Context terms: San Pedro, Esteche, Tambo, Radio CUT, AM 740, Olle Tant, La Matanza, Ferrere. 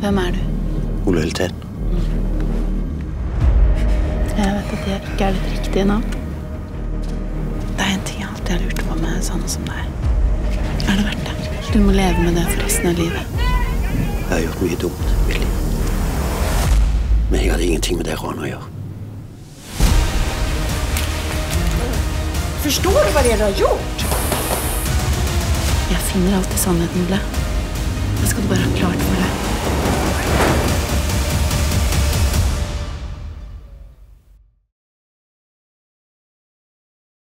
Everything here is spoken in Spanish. Hvem er du? Olle Tant. Jeg vet at jeg ikke er litt riktig nå. Det er en ting jeg alltid har lurt på med sånne som deg. Er det verdt det? Du må leve med det for resten av livet. Jeg har gjort mye dumt, Willy. Men jeg hadde ingenting med det ranet å gjøre. Förstår du vad det har gjort? Jag finner alltid sannheten, Olle. Jag ska bara ha klart för dig.